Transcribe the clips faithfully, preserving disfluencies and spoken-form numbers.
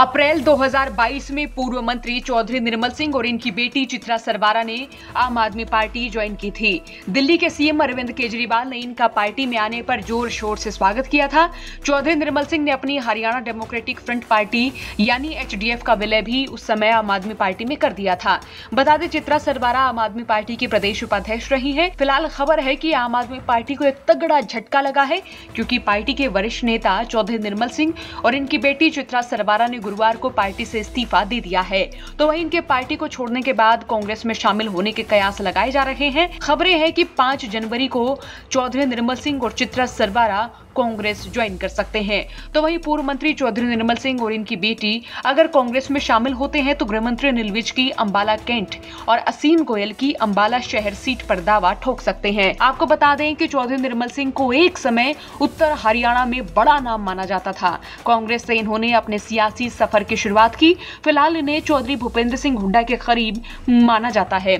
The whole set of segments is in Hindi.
अप्रैल दो हज़ार बाईस में पूर्व मंत्री चौधरी निर्मल सिंह और इनकी बेटी चित्रा सरवारा ने आम आदमी पार्टी ज्वाइन की थी। दिल्ली के सीएम अरविंद केजरीवाल ने इनका पार्टी में आने पर जोर शोर से स्वागत किया था। चौधरी निर्मल सिंह ने अपनी हरियाणा डेमोक्रेटिक फ्रंट पार्टी यानी एचडीएफ का विलय भी उस समय आम आदमी पार्टी में कर दिया था। बता दें, चित्रा सरवारा आम आदमी पार्टी की प्रदेश उपाध्यक्ष रही है। फिलहाल खबर है कि आम आदमी पार्टी को एक तगड़ा झटका लगा है, क्योंकि पार्टी के वरिष्ठ नेता चौधरी निर्मल सिंह और इनकी बेटी चित्रा सरवारा ने गुरुवार को पार्टी से इस्तीफा दे दिया है। तो वहीं इनके पार्टी को छोड़ने के बाद कांग्रेस में शामिल होने के कयास लगाए जा रहे हैं। खबरें हैं कि पाँच जनवरी को चौधरी निर्मल सिंह और चित्रा सरवारा कांग्रेस ज्वाइन कर सकते हैं। तो वहीं पूर्व मंत्री चौधरी निर्मल सिंह और इनकी बेटी अगर कांग्रेस में शामिल होते हैं तो गृह मंत्री अनिल विज की अम्बाला कैंट और असीम गोयल की अम्बाला शहर सीट पर दावा ठोक सकते हैं। आपको बता दें कि चौधरी निर्मल सिंह को एक समय उत्तर हरियाणा में बड़ा नाम माना जाता था। कांग्रेस से इन्होंने अपने सियासी सफर की शुरुआत की। फिलहाल इन्हें चौधरी भूपेंद्र सिंह हुड्डा के करीब माना जाता है।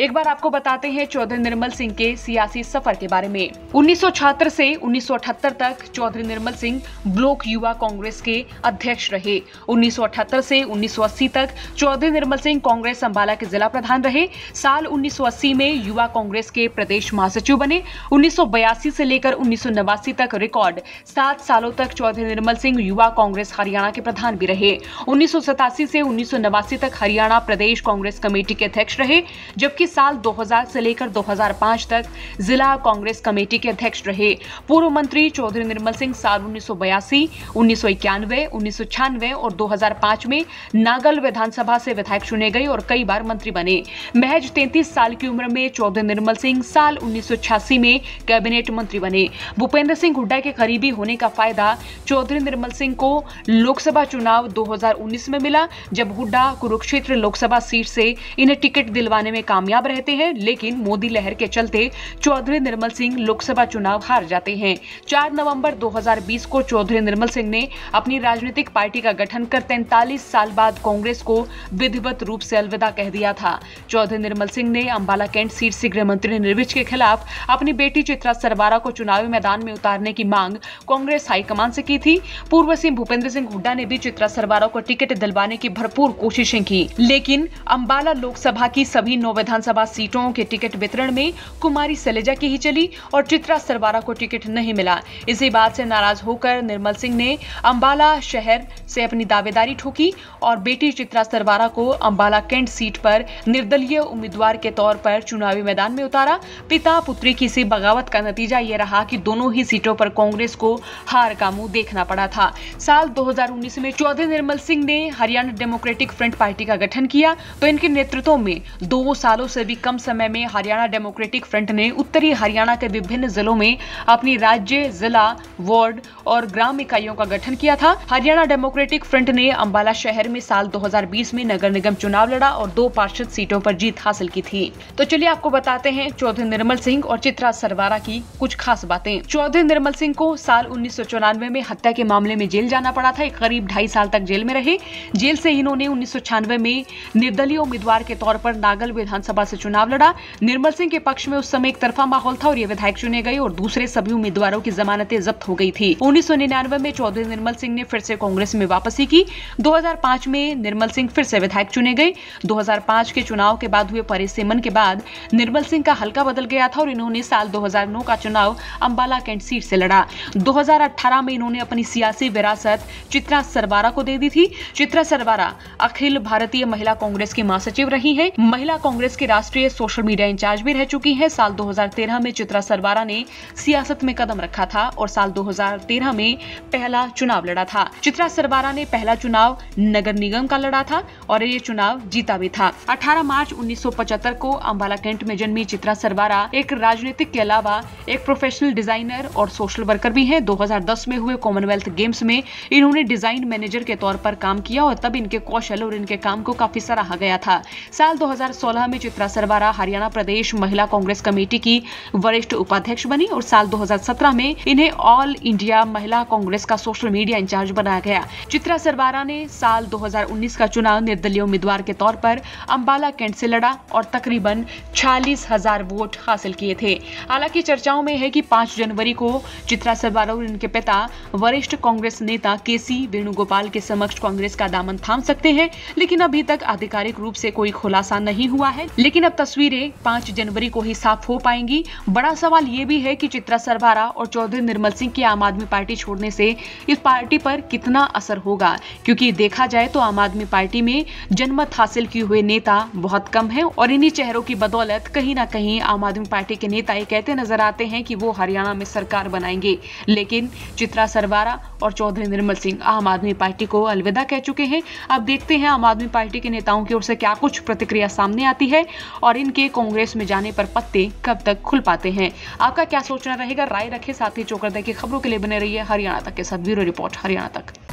एक बार आपको बताते हैं चौधरी निर्मल सिंह के सियासी सफर के बारे में। उन्नीस सौ छिहत्तर से उन्नीस सौ अठहत्तर तक चौधरी निर्मल सिंह ब्लॉक युवा कांग्रेस के अध्यक्ष रहे। उन्नीस सौ अठहत्तर से उन्नीस सौ अस्सी तक चौधरी निर्मल सिंह कांग्रेस अम्बाला के जिला प्रधान रहे। साल उन्नीस सौ अस्सी में युवा कांग्रेस के प्रदेश महासचिव बने। उन्नीस सौ बयासी से लेकर उन्नीस सौ नवासी तक रिकॉर्ड सात सालों तक चौधरी निर्मल सिंह युवा कांग्रेस हरियाणा के प्रधान भी रहे। उन्नीस सौ सतासी से उन्नीस सौ नवासी तक हरियाणा प्रदेश कांग्रेस कमेटी के अध्यक्ष रहे, जबकि साल दो हज़ार से लेकर दो हज़ार पाँच तक जिला कांग्रेस कमेटी के अध्यक्ष रहे। पूर्व मंत्री चौधरी निर्मल सिंह साल उन्नीस सौ बयासी उन्नीस सौ इक्यानवे उन्नीस सौ छियानवे और दो हज़ार पाँच में नागल विधानसभा से विधायक चुने गए और कई बार मंत्री बने। महज तैंतीस साल की उम्र में चौधरी निर्मल सिंह साल उन्नीस सौ छियासी में कैबिनेट मंत्री बने। भूपेंद्र सिंह हुड्डा के करीबी होने का फायदा चौधरी निर्मल सिंह को लोकसभा चुनाव दो हज़ार उन्नीस में मिला, जब हुड्डा कुरुक्षेत्र लोकसभा सीट से इन्हें टिकट दिलवाने में कामयाब रहते हैं। लेकिन मोदी लहर के चलते चौधरी निर्मल सिंह लोकसभा चुनाव हार जाते हैं। चार नवंबर दो हज़ार बीस को चौधरी निर्मल सिंह ने अपनी राजनीतिक पार्टी का गठन कर तैंतालीस साल बाद कांग्रेस को विधिवत रूप से अलविदा कह दिया था। चौधरी निर्मल सिंह ने अम्बाला कैंट सीट से गृह मंत्री अनिल विज के खिलाफ अपनी बेटी चित्रा सरवारा को चुनावी मैदान में उतारने की मांग कांग्रेस हाईकमान से की थी। पूर्व सीएम भूपेंद्र सिंह हुड्डा ने भी चित्रा सरवारा को टिकट दिलवाने की भरपूर कोशिशें की, लेकिन अम्बाला लोकसभा की सभी नौ विधानसभा सीटों के टिकट वितरण में कुमारी सलेजा की ही चली और चित्रा सरवारा को टिकट नहीं मिला। इसी बात से नाराज होकर निर्मल सिंह ने अम्बाला शहर से अपनी दावेदारी ठोकी और बेटी चित्रा सरवारा को अम्बाला कैंट सीट पर निर्दलीय उम्मीदवार के तौर पर चुनावी मैदान में उतारा। पिता पुत्री की इसी बगावत का नतीजा यह रहा कि दोनों ही सीटों पर कांग्रेस को हार का मुंह देखना पड़ा था। साल दो हज़ार उन्नीस में चौधरी निर्मल सिंह ने हरियाणा डेमोक्रेटिक फ्रंट पार्टी का गठन किया, तो इनके नेतृत्व में दो सालों से भी कम समय में हरियाणा डेमोक्रेटिक फ्रंट ने उत्तरी हरियाणा के विभिन्न जिलों में अपनी राज्य जिला वार्ड और ग्राम इकाइयों का गठन किया था। हरियाणा डेमोक्रेटिक फ्रंट ने अम्बाला शहर में साल दो हज़ार बीस में नगर निगम चुनाव लड़ा और दो पार्षद सीटों पर जीत हासिल की थी। तो चलिए आपको बताते हैं चौधरी निर्मल सिंह और चित्रा सरवारा की कुछ खास बातें। चौधरी निर्मल सिंह को साल उन्नीस सौ चौरानवे में हत्या के मामले में जेल जाना पड़ा था। करीब ढाई साल तक जेल में रहे। जेल से इन्होंने उन्नीस सौ छियानवे में निर्दलीय उम्मीदवार के तौर पर नागल विधानसभा से चुनाव लड़ा। निर्मल सिंह के पक्ष में उस समय एक तरफा माहौल था और ये विधायक चुने गए और दूसरे सभी उम्मीदवारों की जमानतें जब्त हो गई थी। उन्नीस सौ निन्यानवे में चौधरी निर्मल सिंह ने फिर से कांग्रेस में वापसी की। दो हज़ार पाँच में निर्मल सिंह फिर से विधायक चुने गए। दो हज़ार पाँच के चुनाव के बाद हुए परिसीमन के बाद निर्मल सिंह का हल्का बदल गया था और इन्होंने साल दो हज़ार नौ का चुनाव अम्बाला कैंट सीट से लड़ा। दो हज़ार अठारह में इन्होंने अपनी सियासी विरासत चित्रा सरवारा को दे दी थी। चित्रा सरवारा अखिल भारतीय महिला कांग्रेस की महासचिव रही है। महिला कांग्रेस के राष्ट्रीय सोशल मीडिया इंचार्ज भी रह चुकी है। साल दो हज़ार तेरह में चित्रा सरवारा ने सियासत में कदम रखा था और साल दो हज़ार तेरह में पहला चुनाव लड़ा था। चित्रा सरवारा ने पहला चुनाव नगर निगम का लड़ा था और ये चुनाव जीता भी था। अठारह मार्च उन्नीस सौ पचहत्तर को अम्बाला कैंट में जन्मी चित्रा सरवारा एक राजनीतिक के अलावा एक प्रोफेशनल डिजाइनर और सोशल वर्कर भी हैं। दो हज़ार दस में हुए कॉमनवेल्थ गेम्स में इन्होंने डिजाइन मैनेजर के तौर पर काम किया और तब इनके कौशल और इनके काम को काफी सराहा गया था। साल दो हज़ार सोलह में चित्रा सरवारा हरियाणा प्रदेश महिला कांग्रेस कमेटी की वरिष्ठ उपाध्यक्ष बनी और साल दो हज़ार सत्रह में इन्हें ऑल इंडिया महिला कांग्रेस का सोशल मीडिया इंचार्ज बनाया गया। चित्रा सरवारा ने साल दो हज़ार उन्नीस का चुनाव निर्दलीय उम्मीदवार के तौर पर अम्बाला कैंट से लड़ा और तकरीबन छियालीस हजार वोट हासिल किए थे। हालांकि चर्चाओं में है कि पाँच जनवरी को चित्रा सरवारा और उनके पिता वरिष्ठ कांग्रेस नेता केसी वेणुगोपाल के समक्ष कांग्रेस का दामन थाम सकते हैं, लेकिन अभी तक आधिकारिक रूप से कोई खुलासा नहीं हुआ है। लेकिन अब तस्वीरें पाँच जनवरी को ही साफ हो पाएंगी। बड़ा सवाल ये भी है कि चित्रा सरवारा और चौधरी निर्मल सिंह की आम आदमी पार्टी छोड़ने से इस पार्टी पर कितना असर होगा, क्योंकि देखा जाए तो आम आदमी पार्टी में जनमत हासिल किए हुए नेता बहुत कम हैं और इन्हीं चेहरों की बदौलत कहीं ना कहीं आम आदमी पार्टी के नेता ये कहते नजर आते हैं कि वो हरियाणा में सरकार बनाएंगे। लेकिन चित्रा सरवारा और चौधरी निर्मल सिंह आम आदमी पार्टी को अलविदा कह चुके हैं। अब देखते हैं आम आदमी पार्टी के नेताओं की ओर से क्या कुछ प्रतिक्रिया सामने आती है और इनके कांग्रेस में जाने पर पत्ते कब तक खुल पाते हैं। आपका क्या सोचना रहेगा, राय रखें। साथ ही चौकर देखिए खबरों के लिए बने रहिए हरियाणा तक के साथ। ब्यूरो रिपोर्ट हरियाणा तक।